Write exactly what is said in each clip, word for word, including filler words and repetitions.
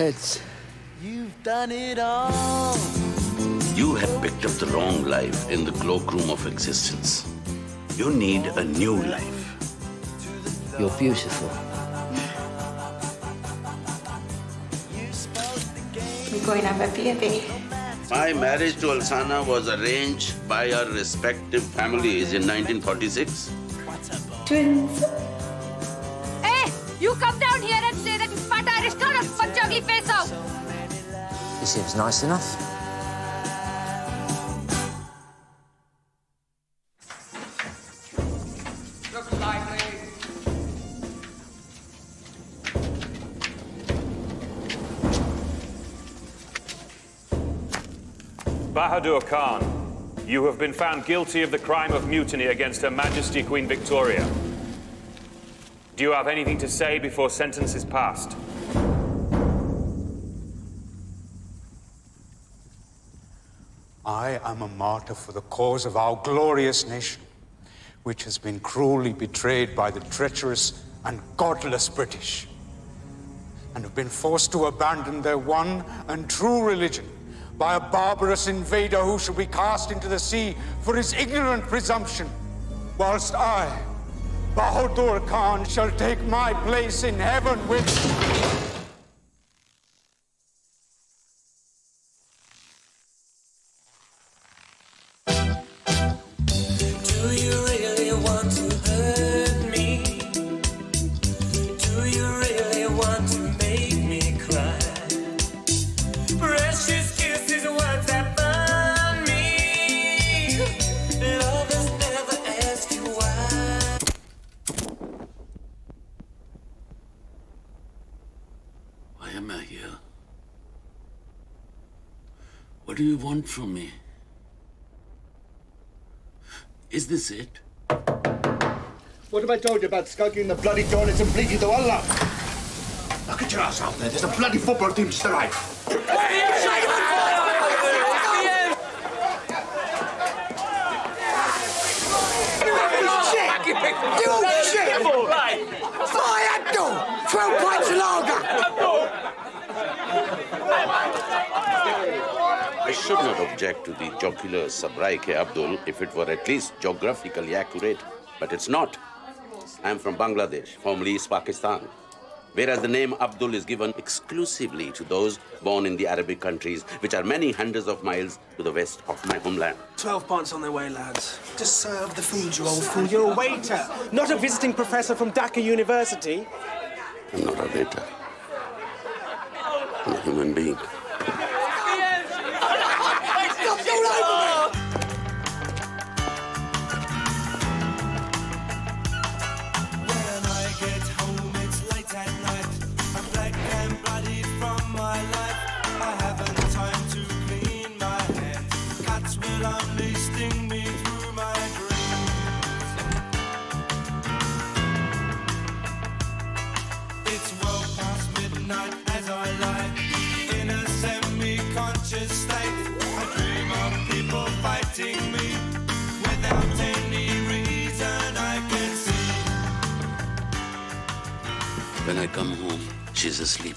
heads. You've done it all. You have picked up the wrong life in the cloakroom of existence. You need a new life. You're beautiful. We're going to have a baby. My marriage to Alsana was arranged by our respective families in nineteen forty-six. Twins. Hey, you come down here and say that fat Irish girl has bachcha ki face out. He seems nice enough. Bahadur Khan, you have been found guilty of the crime of mutiny against Her Majesty Queen Victoria. Do you have anything to say before sentence is passed? I am a martyr for the cause of our glorious nation, which has been cruelly betrayed by the treacherous and godless British, and have been forced to abandon their one and true religion by a barbarous invader who shall be cast into the sea for his ignorant presumption, whilst I, Bahadur Khan, shall take my place in heaven with... What do you want from me? Is this it? What have I told you about skulking in the bloody toilets and bleeding to Allah? Now get your ass out there. There's a bloody football team to the right. You shit! Fire Abdul! twelve pints of lager! I should not object to the jocular sabrai ke Abdul if it were at least geographically accurate, but it's not. I am from Bangladesh, formerly East Pakistan, whereas the name Abdul is given exclusively to those born in the Arabic countries, which are many hundreds of miles to the west of my homeland. Twelve pints on their way, lads. Just serve the food, you old fool. You're a waiter, not a visiting professor from Dhaka University. I'm not a waiter. I'm a human being. When I come home, she's asleep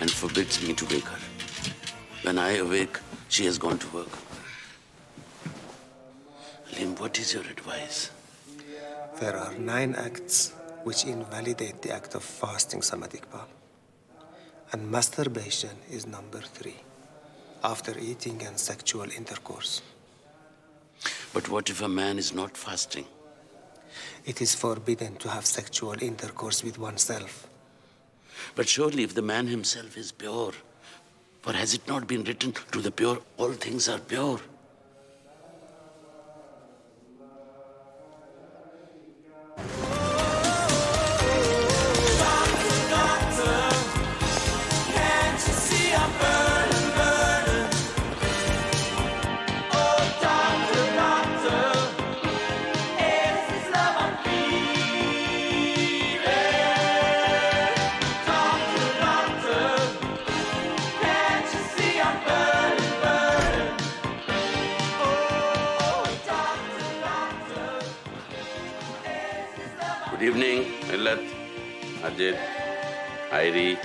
and forbids me to wake her. When I awake, she has gone to work. Alim, what is your advice? There are nine acts which invalidate the act of fasting, Samad Iqbal. And masturbation is number three, after eating and sexual intercourse. But what if a man is not fasting? It is forbidden to have sexual intercourse with oneself. But surely if the man himself is pure, for has it not been written, to the pure, all things are pure? Good evening, Milat, Majid, Airi.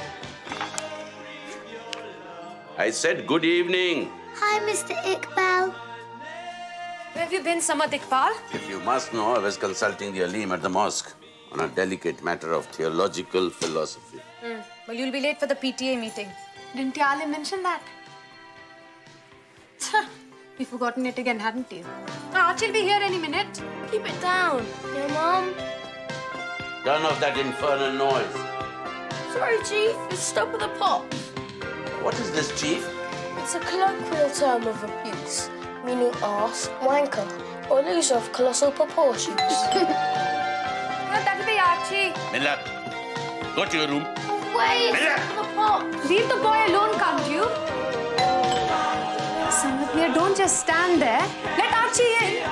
I said good evening. Hi, Mister Iqbal. Where have you been, Samad Iqbal? If you must know, I was consulting the Alim at the mosque on a delicate matter of theological philosophy. Mm. Well, you'll be late for the P T A meeting. Didn't the Alim mention that? You've forgotten it again, haven't you? Archie'll be here any minute. Keep it down. Yeah, Mom. Turn off that infernal noise. Sorry, Chief. It's stuck with a pop. What is this, Chief? It's a colloquial term of abuse, meaning arse, wanker, or loser of colossal proportions. No, that'll be Archie. Milat, go to your room. Oh, wait. Milat. The pop. Leave the boy alone, can't you? Samad, don't just stand there. Let Archie in.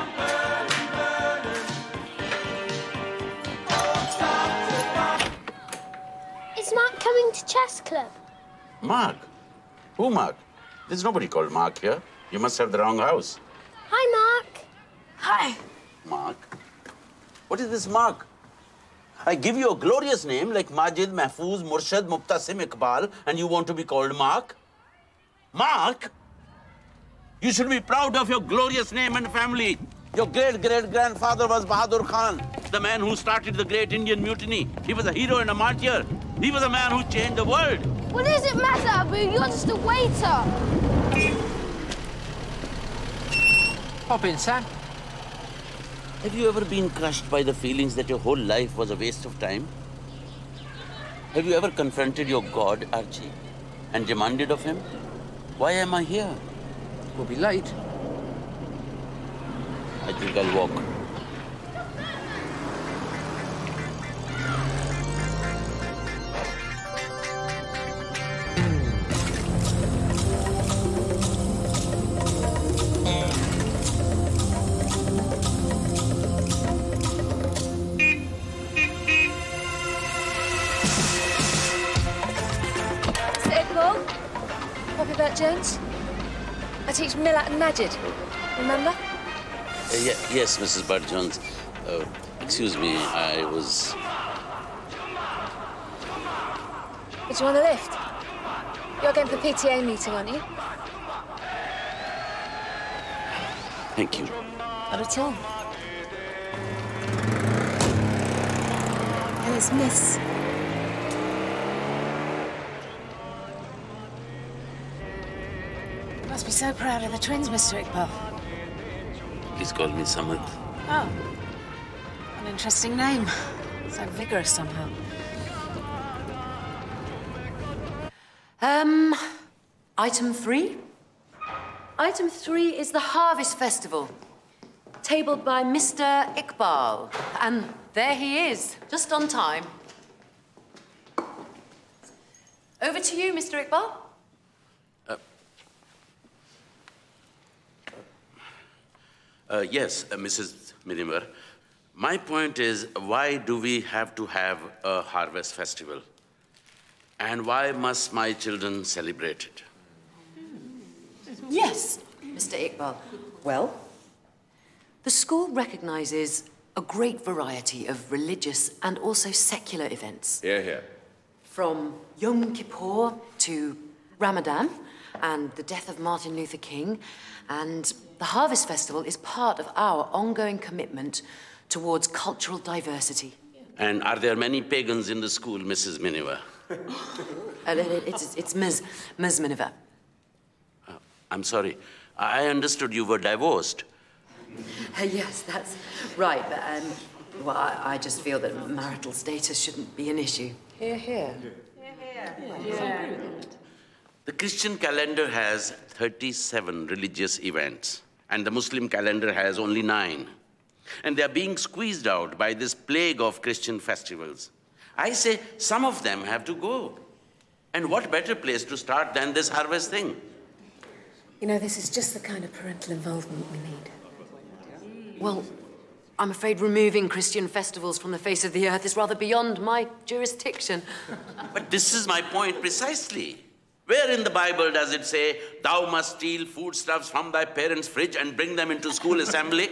Is Mark coming to chess club? Mark? Who Mark? There's nobody called Mark here. You must have the wrong house. Hi, Mark. Hi. Mark? What is this Mark? I give you a glorious name like Majid, Mafuz, Murshid, Mupta, Sim, Iqbal, and you want to be called Mark? Mark? You should be proud of your glorious name and family. Your great-great-grandfather was Bahadur Khan, the man who started the Great Indian Mutiny. He was a hero and a martyr. He was a man who changed the world. What does it matter, Abu? You're just a waiter. Hop in, Sam. Have you ever been crushed by the feelings that your whole life was a waste of time? Have you ever confronted your God, Archie, and demanded of him, why am I here? We'll be late. I think I'll walk. Mister Iqbal, Poppy Bert-Jones. I teach Milat and Majid. Remember? Uh, yeah, yes, Missus Bud-Jones. Uh, excuse me, I was... Did you want a lift? You're going for the P T A meeting, aren't you? Thank you. Not at all. And it's Miss. You must be so proud of the twins, Mister Iqbal. Please call me Samad. Oh. An interesting name. So vigorous somehow. Um, item three? Item three is the Harvest Festival, tabled by Mister Iqbal. And there he is, just on time. Over to you, Mister Iqbal. Uh, yes, uh, Missus Miniver. My point is, why do we have to have a harvest festival? And why must my children celebrate it? Yes, Mister Iqbal. Well, the school recognizes a great variety of religious and also secular events. Hear, hear. From Yom Kippur to Ramadan and the death of Martin Luther King and the Harvest Festival is part of our ongoing commitment towards cultural diversity. And are there many pagans in the school, Missus Miniver? it's, it's Miz Miz Miniver. Uh, I'm sorry. I understood you were divorced. Uh, yes, that's right. But, um, well, I, I just feel that marital status shouldn't be an issue. Hear, hear. Hear, hear. The Christian calendar has thirty-seven religious events. And the Muslim calendar has only nine. And they're being squeezed out by this plague of Christian festivals. I say some of them have to go. And what better place to start than this harvest thing? You know, this is just the kind of parental involvement we need. Well, I'm afraid removing Christian festivals from the face of the earth is rather beyond my jurisdiction. But this is my point precisely. Where in the Bible does it say, thou must steal foodstuffs from thy parents' fridge and bring them into school assembly?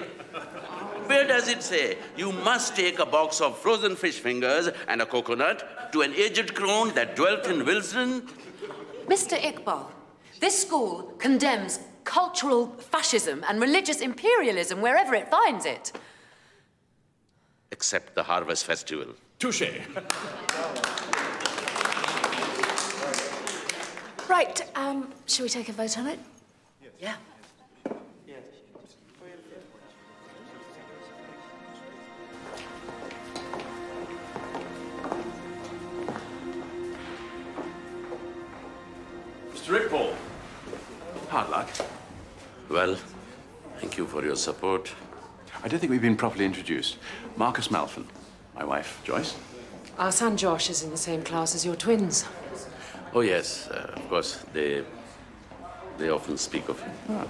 Where does it say, you must take a box of frozen fish fingers and a coconut to an aged crone that dwelt in Wilson? Mister Iqbal, This school condemns cultural fascism and religious imperialism wherever it finds it. Except the Harvest Festival. Touché. Right, um, shall we take a vote on it? Yes. Yeah. Ripple. Hard luck. Well, thank you for your support. I don't think we've been properly introduced. Marcus Malfin, my wife, Joyce. Our son Josh is in the same class as your twins. Oh, yes, uh, of course. They, they often speak of him. Oh.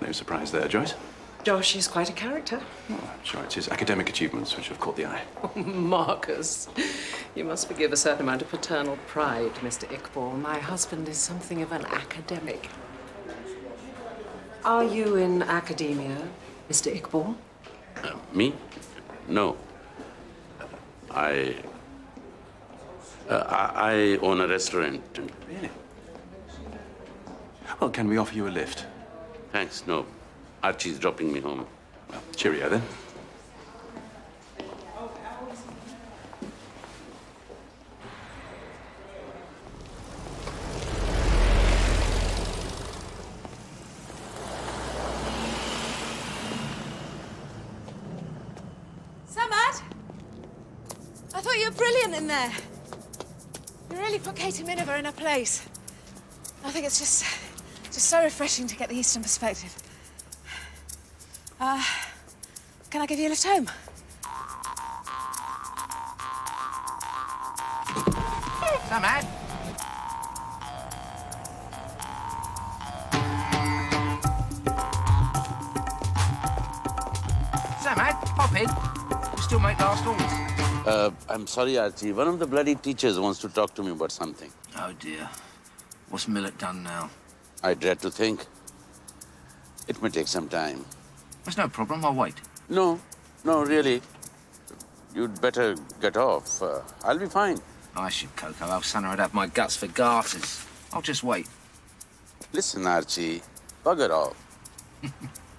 No surprise there, Joyce. Josh is quite a character. Oh, I'm sure it's his academic achievements which have caught the eye. Oh, Marcus, you must forgive a certain amount of paternal pride, Mister Iqbal. My husband is something of an academic. Are you in academia, Mister Iqbal? Uh, me? No. I, uh, I... I own a restaurant. Really? Well, can we offer you a lift? Thanks, no. Archie's dropping me home. Well, cheerio then. Samad! I thought you were brilliant in there. You really put Katie Miniver in her place. I think it's just, just so refreshing to get the Eastern perspective. Uh, can I give you a lift home? Samad! Samad, pop in. You still make last orders. Uh, I'm sorry, Archie. One of the bloody teachers wants to talk to me about something. Oh, dear. What's Milat done now? I dread to think. It may take some time. That's no problem. I'll wait. No, no, really. You'd better get off. Uh, I'll be fine. I should, Coco. Alsana would have my guts for garters. I'll just wait. Listen, Archie, bugger off.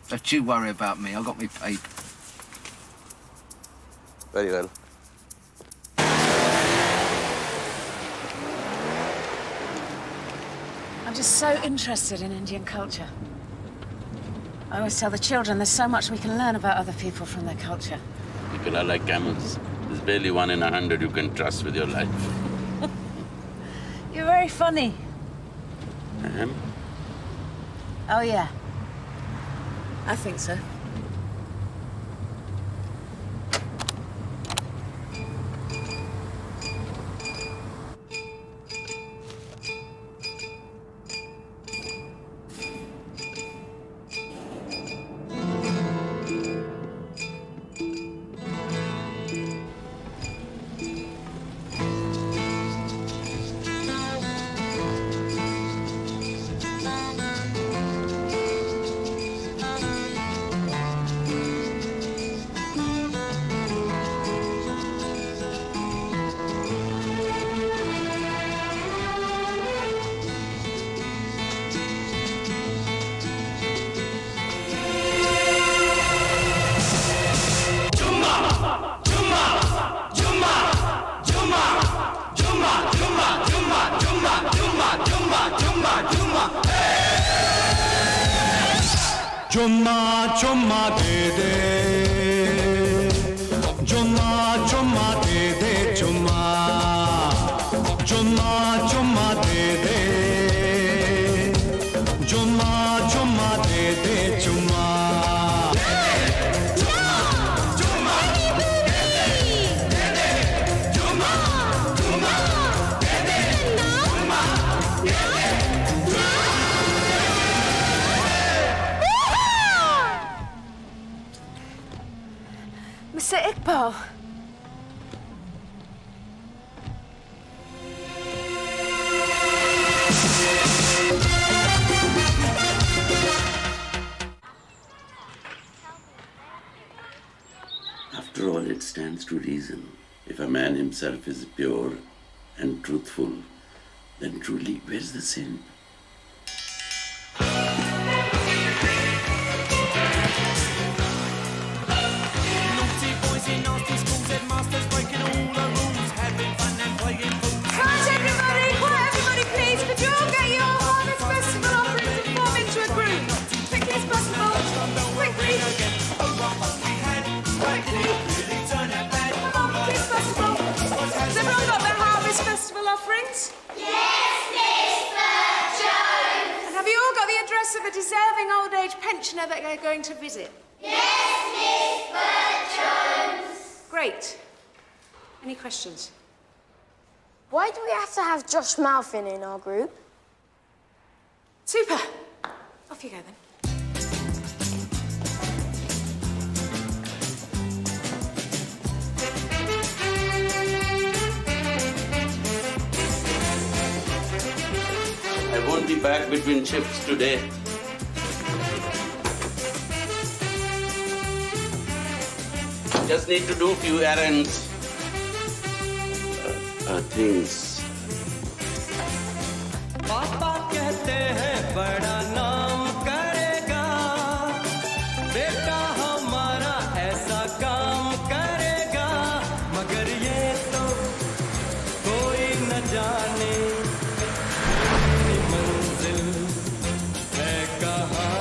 Don't you worry about me. I got me paid. Very well. I'm just so interested in Indian culture. I always tell the children there's so much we can learn about other people from their culture. People are like camels. There's barely one in a hundred you can trust with your life. You're very funny. I am? Oh, yeah. I think so. Is pure and truthful, then truly where's the sin? Deserving old age pensioner that they're going to visit? Yes, Miss Burt-Jones. Great. Any questions? Why do we have to have Josh Malfin in our group? Super. Off you go then. I won't be back between shifts today. Just need to do a few errands. Uh, uh, things. Papa कहते हैं बड़ा नाम करेगा, बेटा हमारा ऐसा काम करेगा, मगर ये तो कोई न जाने अपनी मंजिल है कहाँ।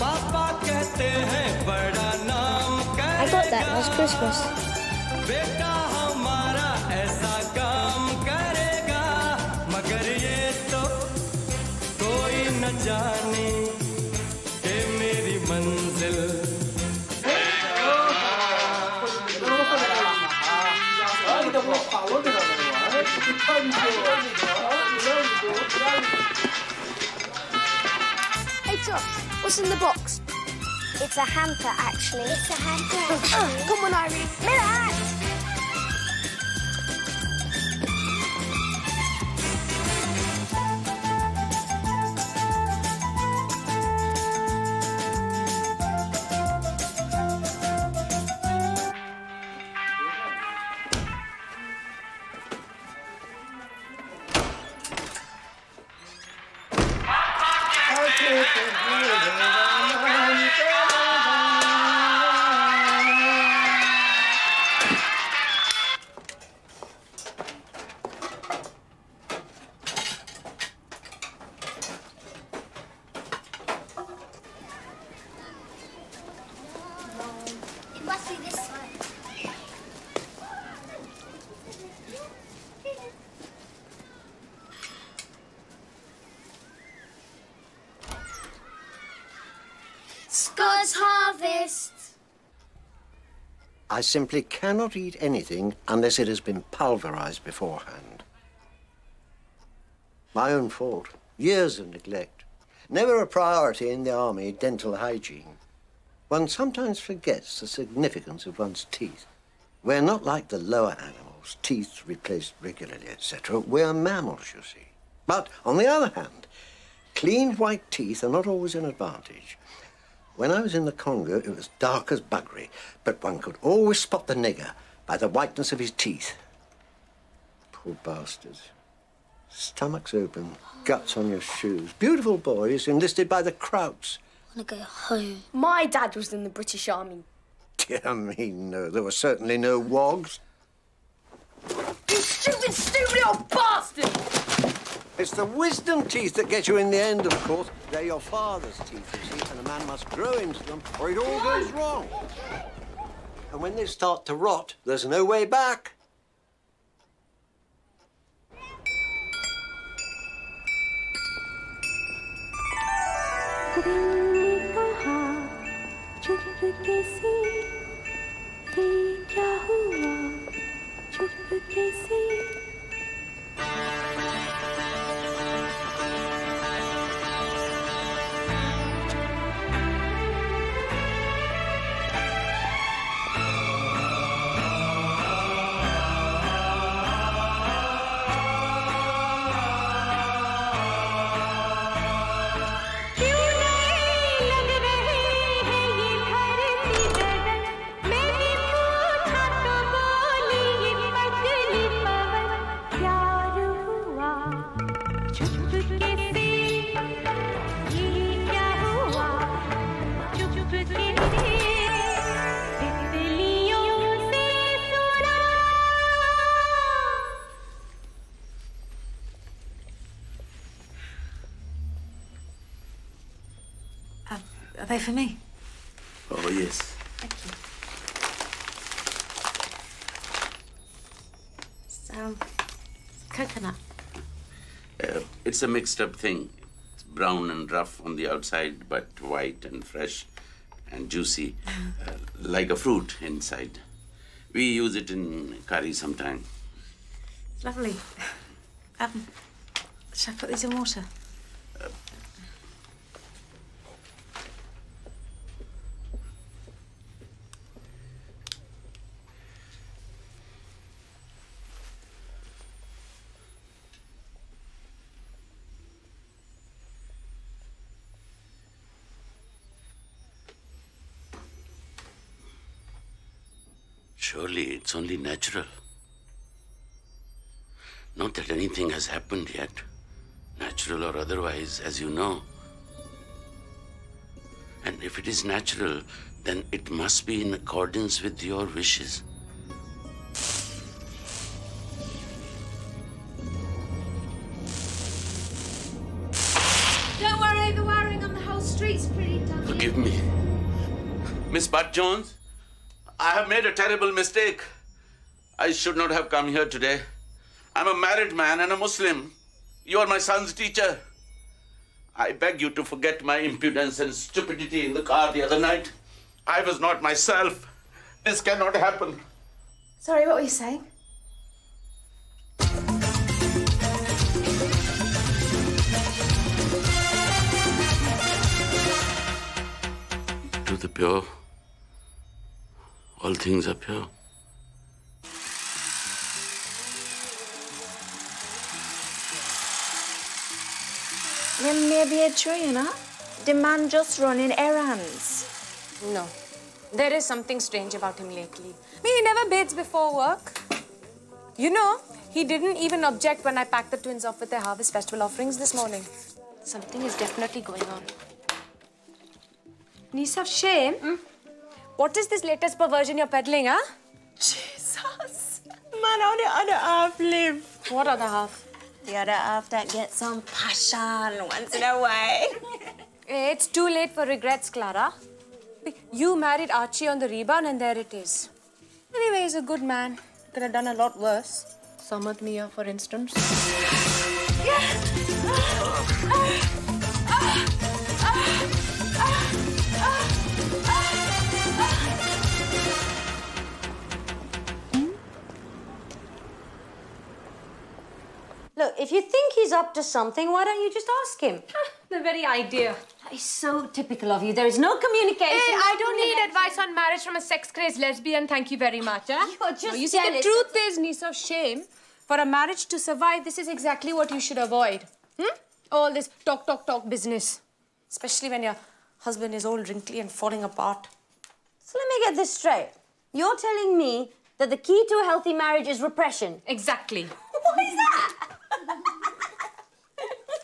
पापा कहते हैं बड़ा नाम करेगा। I thought that was Christmas. बेटा हमारा ऐसा काम करेगा, मगर ये तो कोई न जाने के मेरी मंजिल। Hey Josh, what's in the box? It's a hamper, actually. It's a hamper. Oh, come on, Irene. Milat! I simply cannot eat anything unless it has been pulverized beforehand. My own fault. Years of neglect. Never a priority in the army, dental hygiene. One sometimes forgets the significance of one's teeth. We're not like the lower animals, teeth replaced regularly, et cetera. We're mammals, you see. But on the other hand, clean white teeth are not always an advantage. When I was in the Congo, it was dark as buggery, but one could always spot the nigger by the whiteness of his teeth. Poor bastards. Stomachs open, guts on your shoes. Beautiful boys enlisted by the Krauts. I want to go home. My dad was in the British Army. Dear me, no. There were certainly no wogs. You stupid, stupid old bastard! It's the wisdom teeth that get you in the end, of course. They're your father's teeth, you see, and a man must grow into them or it all goes wrong. And when they start to rot, there's no way back. Uh, are they for me? Oh, yes. Thank you. It's, um, it's coconut. Uh, it's a mixed-up thing. It's brown and rough on the outside, but white and fresh and juicy, uh, like a fruit inside. We use it in curry sometime. It's lovely. Um, should I put these in water? Uh, Surely it's only natural. Not that anything has happened yet, natural or otherwise, as you know. And if it is natural, then it must be in accordance with your wishes. Don't worry, the wiring on the whole street's pretty dodgy. Forgive me. Miss Burt-Jones? I have made a terrible mistake. I should not have come here today. I'm a married man and a Muslim. You are my son's teacher. I beg you to forget my impudence and stupidity in the car the other night. I was not myself. This cannot happen. Sorry, what were you saying? To the pure. All things are pure. Then maybe a true, you know? The man just running errands. No. There is something strange about him lately. I mean, he never bathes before work. You know, he didn't even object when I packed the twins off with their harvest festival offerings this morning. Something is definitely going on. Niece of shame? Mm? What is this latest perversion you're peddling, huh? Jesus! Man, on the other half live. What other half? The other half that gets some passion once in a while. It's too late for regrets, Clara. You married Archie on the rebound and there it is. Anyway, he's a good man. Could have done a lot worse. Samad Mia, for instance. Yeah. Look, if you think he's up to something, why don't you just ask him? Ah, the very idea. That is so typical of you. There is no communication. Hey, I don't need advice on marriage from a sex-crazed lesbian, thank you very much. Eh? You're just no, you see, jealous. The truth is, niece of shame, for a marriage to survive, this is exactly what you should avoid. Hmm? All this talk, talk, talk business. Especially when your husband is all wrinkly and falling apart. So let me get this straight. You're telling me that the key to a healthy marriage is repression. Exactly. What is that?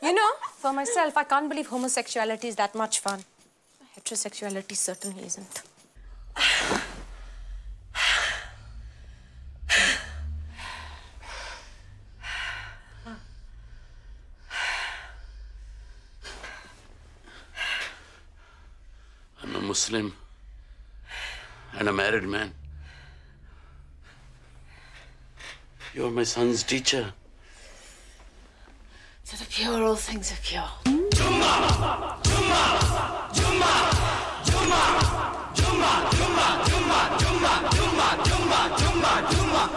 You know, for myself, I can't believe homosexuality is that much fun. Heterosexuality certainly isn't. I'm a Muslim and a married man. You're my son's teacher. To the pure, all things are pure. Jumma! Jumma! Jumma! Jumma! Jumma! Jumma! Jumma! Jumma! Jumma! Jumma! Jumma! Jumma!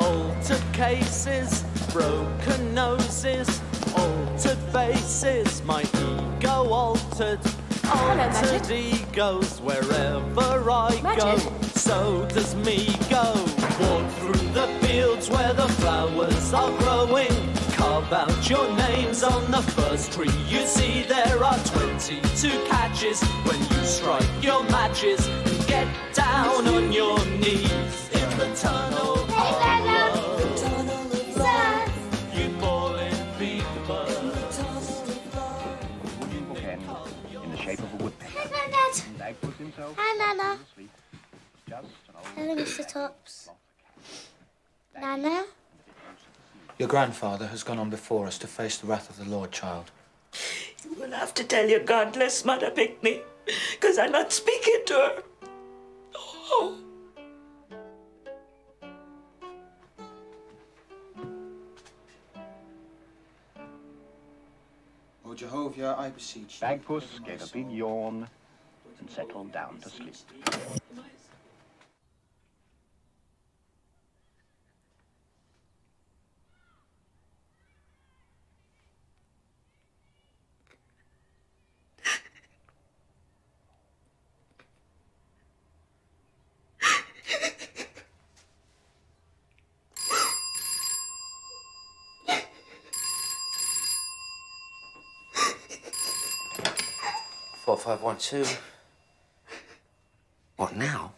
Altered cases, broken noses, altered faces, my ego altered, altered Hello, egos wherever I Majid. Go, so does me go. Walk through the fields where the flowers are growing, carve out your names on the first tree you see. There are twenty-two catches when you strike your matches and get down on your knees. doing sit-ups. Nana? Your grandfather has gone on before us to face the wrath of the Lord, child. You will have to tell your godless mother picked me, because I'm not speaking to her. Oh. O Jehovah, I beseech you. Bagpuss gave a big yawn and settled down to sleep. four five one two. What now?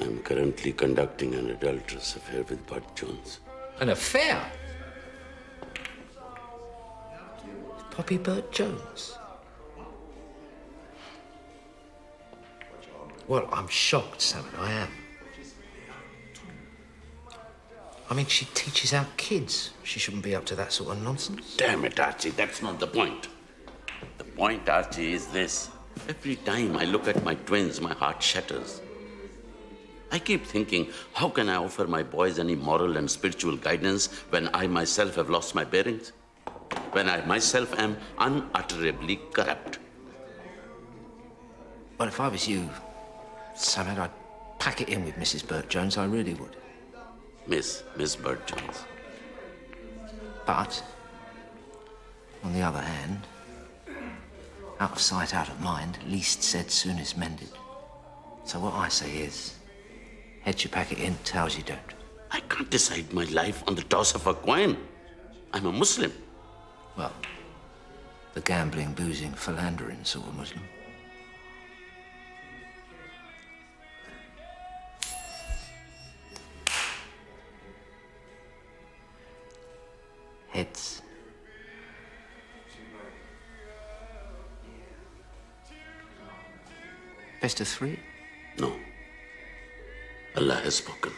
I'm currently conducting an adulterous affair with Bud Jones. An affair? Poppy Bert-Jones. Well, I'm shocked, Samad, I am. I mean, she teaches our kids. She shouldn't be up to that sort of nonsense. Damn it, Archie, that's not the point. The point, Archie, is this. Every time I look at my twins, my heart shatters. I keep thinking, how can I offer my boys any moral and spiritual guidance when I myself have lost my bearings? When I myself am unutterably corrupt. Well, if I was you, Samad, I'd pack it in with Missus Bert-Jones, I really would. Miss, Miss Bert-Jones. But, on the other hand, out of sight, out of mind, least said soonest mended. So what I say is, heads you pack it in, tails you don't. I can't decide my life on the toss of a coin. I'm a Muslim. Well, the gambling, boozing, philandering sort of Muslim. Heads. Best of three? No. Allah has spoken.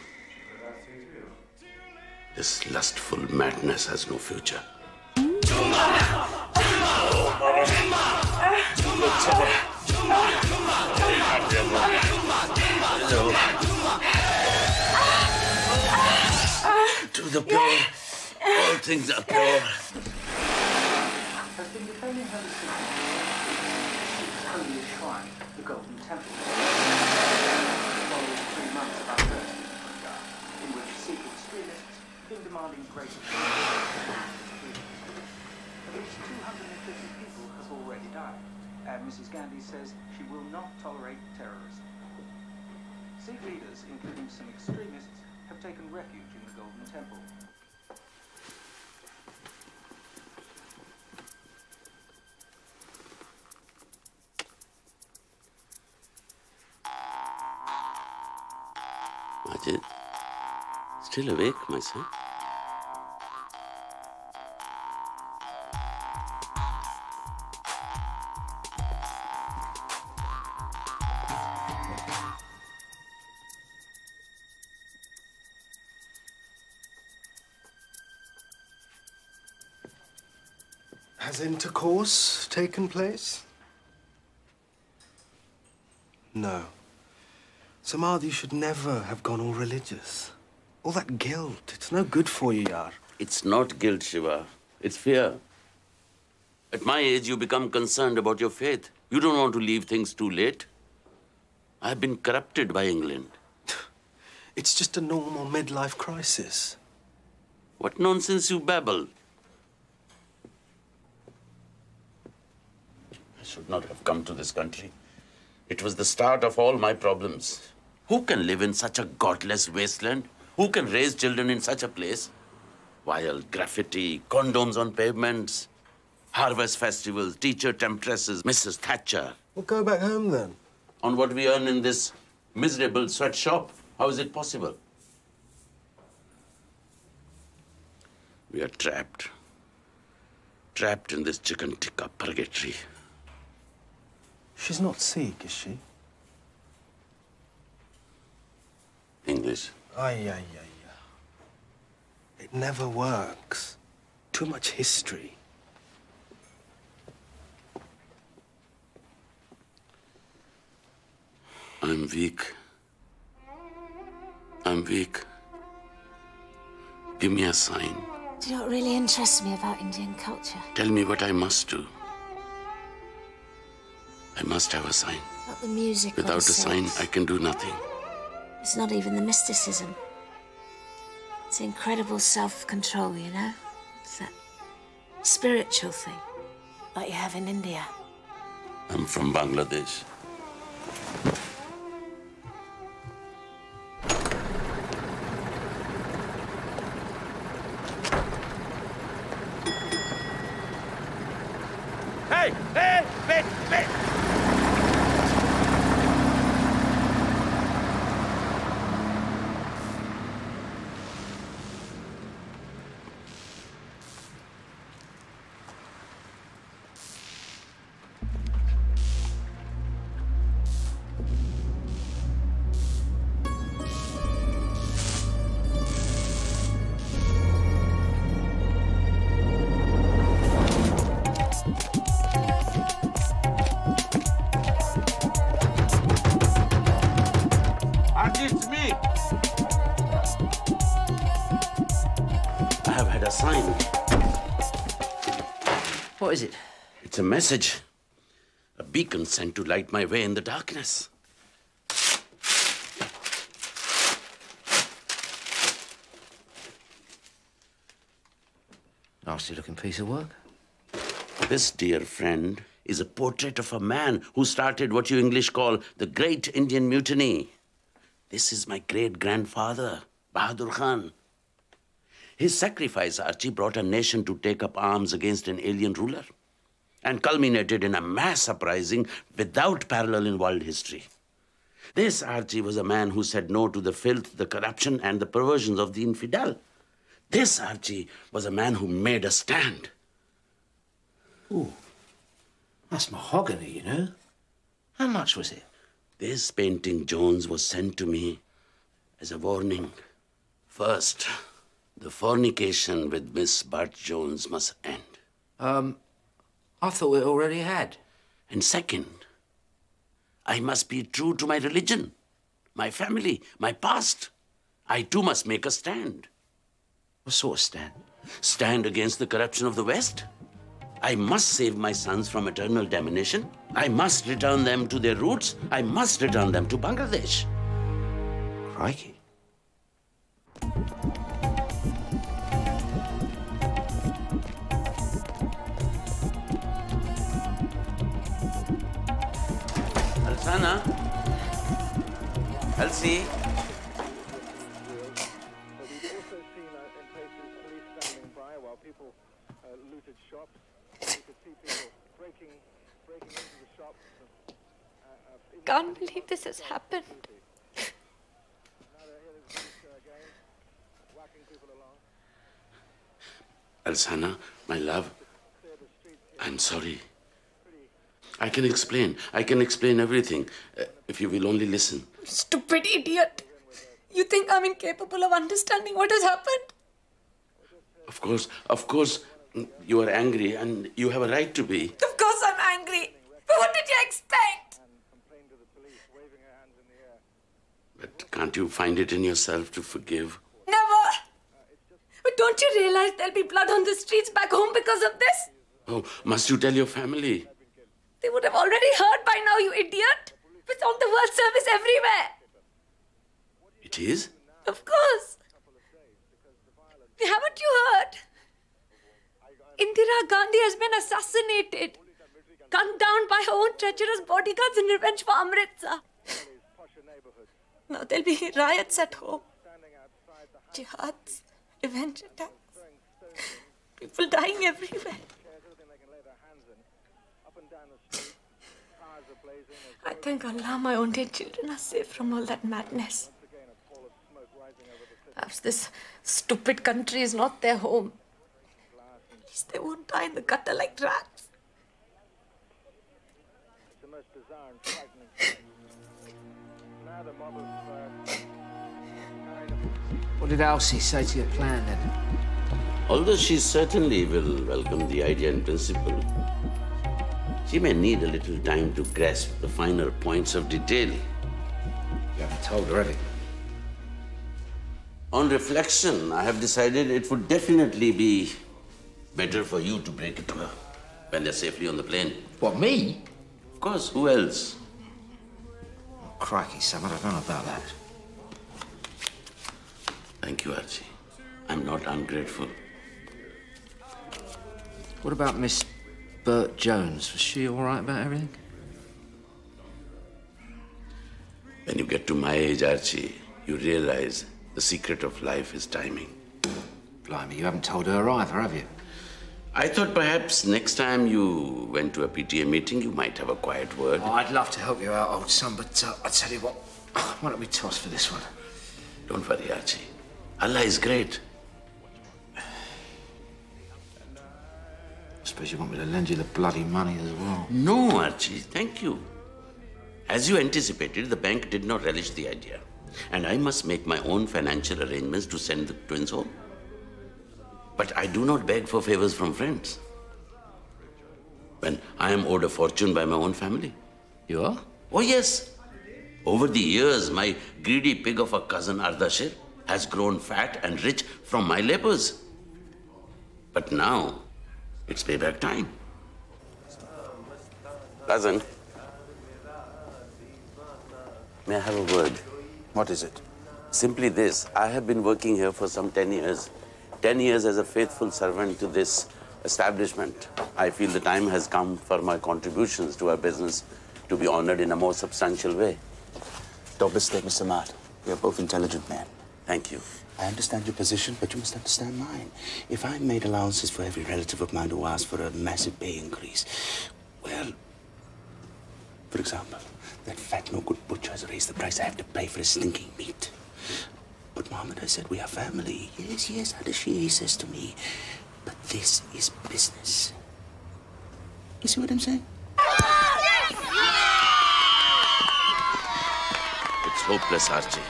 This lustful madness has no future. To the pure, all things are pure. Has been defending her decision. Holy Shrine, the Golden Temple. Followed three months of adversity in which secret spiritists have been demanding greater. At least two hundred fifty people have already died. And Missus Gandhi says she will not tolerate terrorism. Sikh leaders, including some extremists, have taken refuge in the Golden Temple. Majid, still awake, my son? Intercourse taken place? No. Samad, you should never have gone all religious. All that guilt, it's no good for you, yaar. It's not guilt, Shiva. It's fear. At my age, you become concerned about your faith. You don't want to leave things too late. I've been corrupted by England. It's just a normal midlife crisis. What nonsense you babble. Should not have come to this country. It was the start of all my problems. Who can live in such a godless wasteland? Who can raise children in such a place? Vile graffiti, condoms on pavements, harvest festivals, teacher temptresses, Missus Thatcher. Well, go back home then. on what we earn in this miserable sweatshop. How is it possible? We are trapped. Trapped in this chicken tikka purgatory. She's not Sikh, is she? English. Aye, aye, aye, aye. It never works. Too much history. I'm weak. I'm weak. Give me a sign. Do you know what really interests me about Indian culture? Tell me what I must do. I must have a sign. Not the music. Without a sign, I can do nothing. It's not even the mysticism. It's incredible self-control, you know? It's that spiritual thing, like you have in India. I'm from Bangladesh. Hey! Hey! Wait! Wait! What is it? It's a message. A beacon sent to light my way in the darkness. Nasty looking piece of work. This, dear friend, is a portrait of a man who started what you English call the Great Indian Mutiny. This is my great-grandfather, Bahadur Khan. His sacrifice, Archie, brought a nation to take up arms against an alien ruler and culminated in a mass uprising without parallel in world history. This, Archie, was a man who said no to the filth, the corruption, and the perversions of the infidel. This, Archie, was a man who made a stand. Ooh, that's mahogany, you know. How much was it? This painting, Jones, was sent to me as a warning. First, the fornication with Miss Burt-Jones must end. Um, I thought it already had. And second, I must be true to my religion, my family, my past. I too must make a stand. What sort of stand? Stand against the corruption of the West. I must save my sons from eternal damnation. I must return them to their roots. I must return them to Bangladesh. Crikey. Alsana, Elsie. Can't believe this has happened. Alsana, my love, I'm sorry. I can explain. I can explain everything, uh, if you will only listen. Stupid idiot! You think I'm incapable of understanding what has happened? Of course, of course, you are angry and you have a right to be. Of course I'm angry. But what did you expect? But can't you find it in yourself to forgive? Never! But don't you realize there'll be blood on the streets back home because of this? Oh, must you tell your family? They would have already heard by now, you idiot! It's on the World Service everywhere! It is? Of course! Haven't you heard? Indira Gandhi has been assassinated, gunned down by her own treacherous bodyguards in revenge for Amritsar. Now there'll be riots at home. Jihads, revenge attacks, people dying everywhere. I thank Allah my own dead children are safe from all that madness. Perhaps this stupid country is not their home. At least they won't die in the gutter like rats. It's the most bizarre and frightening thing. Now the mob is... What did Elsie say to your plan then? Although she certainly will welcome the idea in principle, she may need a little time to grasp the finer points of detail. You haven't told her, have you? On reflection, I have decided it would definitely be better for you to break it to her when they're safely on the plane. What, me? Of course, who else? Oh, crikey, Samad, I don't know about that. Thank you, Archie. I'm not ungrateful. What about Miss Burt-Jones? Was she all right about everything? When you get to my age, Archie, you realize the secret of life is timing. Blimey, you haven't told her either, have you? I thought perhaps next time you went to a P T A meeting, you might have a quiet word. Oh, I'd love to help you out, old son, but uh, I tell you what, why don't we toss for this one? Don't worry, Archie. Allah is great. I suppose you want me to lend you the bloody money as well. No, Archie, thank you. As you anticipated, the bank did not relish the idea. And I must make my own financial arrangements to send the twins home. But I do not beg for favors from friends. When I am owed a fortune by my own family. You are? Oh, yes. Over the years, my greedy pig of a cousin, Ardashir, has grown fat and rich from my labors. But now, it's payback time. Cousin, may I have a word? What is it? Simply this. I have been working here for some ten years. ten years as a faithful servant to this establishment. I feel the time has come for my contributions to our business to be honored in a more substantial way. Don't mistake me, Samad. We are both intelligent men. Thank you. I understand your position, but you must understand mine. If I made allowances for every relative of mine who asked for a massive pay increase, well, for example, that fat no-good butcher has raised the price I have to pay for his stinking meat. But Mohammed has said we are family. Yes, yes, Adashi, he says to me. But this is business. You see what I'm saying? It's hopeless, Archie.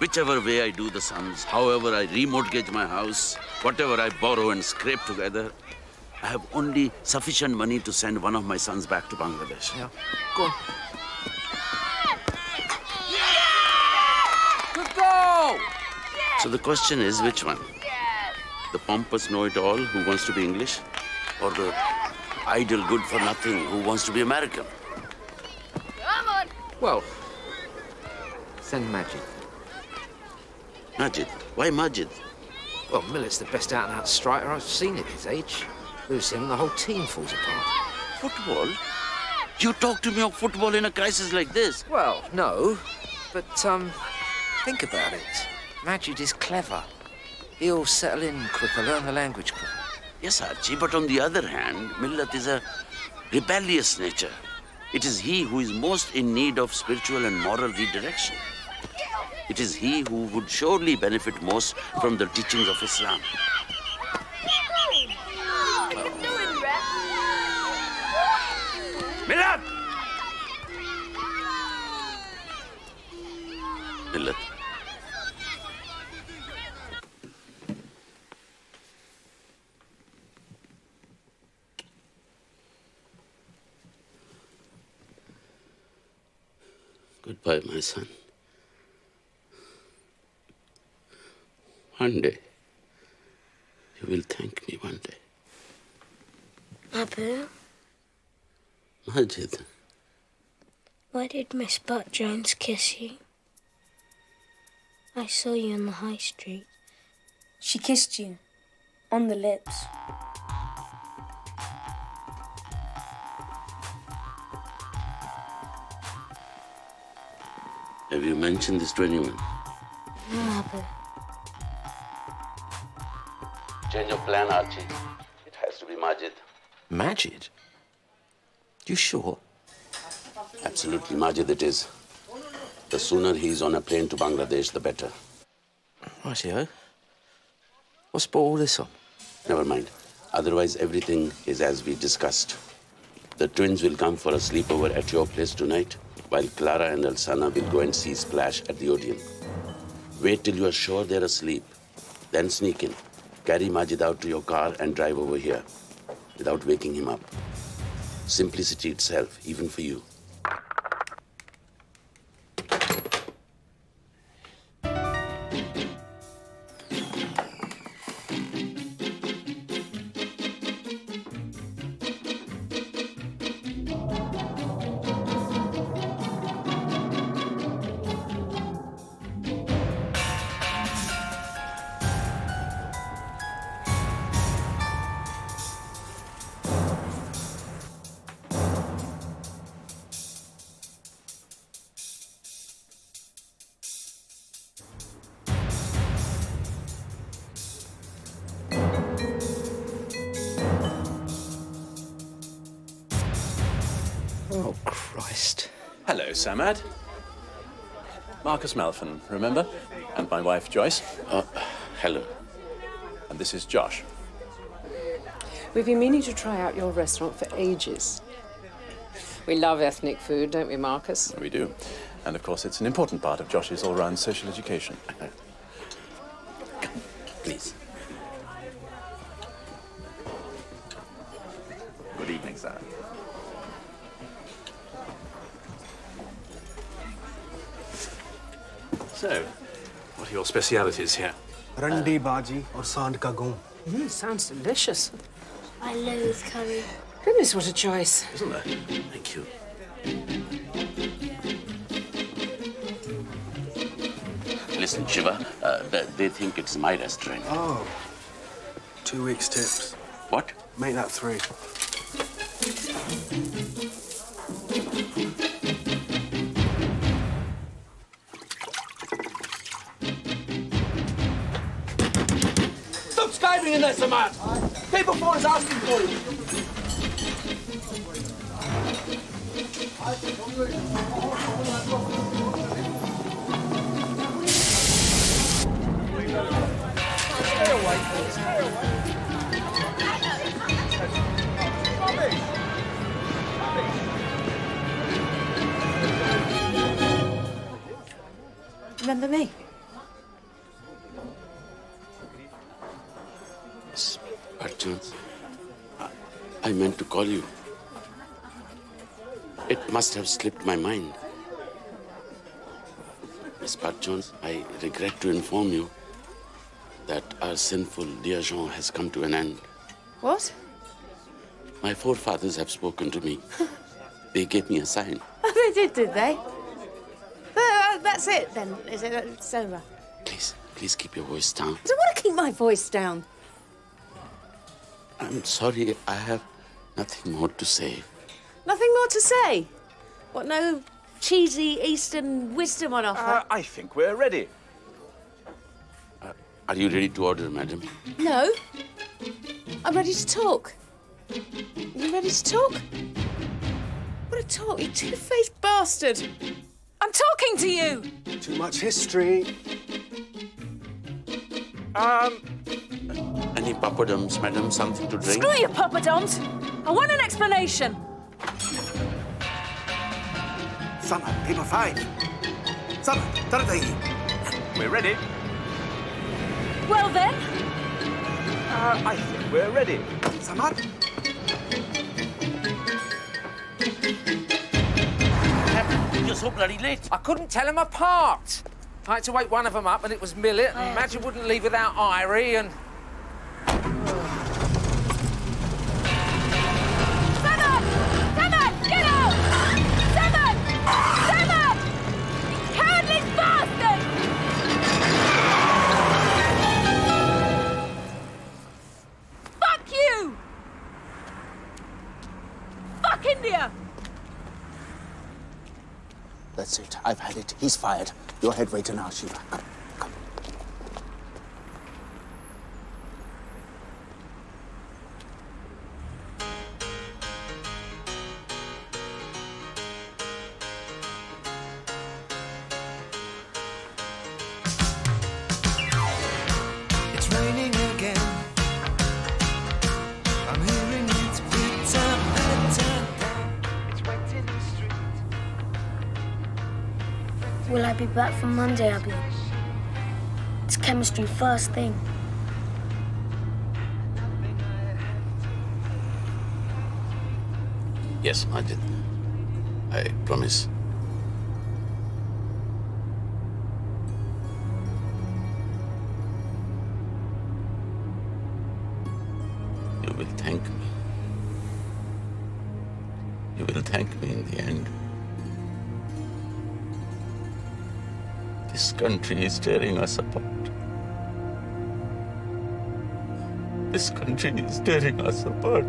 Whichever way I do the sums, however I remortgage my house, whatever I borrow and scrape together, I have only sufficient money to send one of my sons back to Bangladesh. Yeah. Go on. Good go! So the question is, which one? The pompous know-it-all who wants to be English? Or the idle good-for-nothing who wants to be American? Come on! Well... Send Majid. Majid? Why Majid? Well, Milat's the best out-and-out striker I've seen at his age. Lose him and the whole team falls apart. Football? You talk to me of football in a crisis like this? Well, no. But, um, think about it. Majid is clever. He'll settle in quicker, learn the language quicker. Yes, Archie, but on the other hand, Milat is a rebellious nature. It is he who is most in need of spiritual and moral redirection. It is he who would surely benefit most from the teachings of Islam. Oh. Milat! Milat. Goodbye, my son. One day, you will thank me one day. Abu? Majid. Why did Miss Burt-Jones kiss you? I saw you on the high street. She kissed you. On the lips. Have you mentioned this to anyone? No, Abu. Change your plan, Archie. It has to be Majid. Majid? You sure? Absolutely, Majid, it is. The sooner he's on a plane to Bangladesh, the better. Rightio. What's brought all this on? Never mind. Otherwise, everything is as we discussed. The twins will come for a sleepover at your place tonight, while Clara and Alsana will go and see Splash at the Odeon. Wait till you are sure they're asleep. Then sneak in. Carry Majid out to your car and drive over here, without waking him up. Simplicity itself, even for you. Samad, Marcus Malfin, remember? And my wife, Joyce. Uh, hello. And this is Josh. We've been meaning to try out your restaurant for ages. We love ethnic food, don't we, Marcus? We do. And, of course, it's an important part of Josh's all-round social education. Come, please. Good evening, sir. So, what are your specialities here? Randi bhaji or sand ka goom. Mmm, sounds delicious. I loathe curry. Goodness, what a choice. Isn't there? Thank you. Listen, Shiva, uh, they think it's my restaurant. Oh. Two weeks' tips. What? Make that three. In there, Samad. People for us asking for you. Remember me? I meant to call you. It must have slipped my mind. Miss Burt-Jones, I regret to inform you that our sinful liaison has come to an end. What? My forefathers have spoken to me. They gave me a sign. Oh, they did, did they? Uh, that's it, then, is it? It's over. Please, please keep your voice down. I don't want to keep my voice down. I'm sorry, I have nothing more to say. Nothing more to say? What, no cheesy Eastern wisdom on offer? Uh, I think we're ready. Uh, are you ready to order, madam? No. I'm ready to talk. You ready to talk? What a talk, you two-faced bastard. I'm talking to you. Too much history. Um... Any poppadoms, madam? Something to drink? Screw your poppadoms! I want an explanation! Summer, paper five. Summer, Taratagi. We're ready. Well then? Uh, I think we're ready. Summer? You're so bloody late. I couldn't tell them apart. I had to wake one of them up and it was Millet, oh, and Maggie wouldn't leave without Irie and... That's it. I've had it. He's fired. Your head waiter now, Shiva. Come, come. Will I be back for Monday, Abby? It's chemistry first thing. Yes, Majid. I promise. You will thank me. You will thank me in the end. This country is tearing us apart. This country is tearing us apart.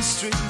Street.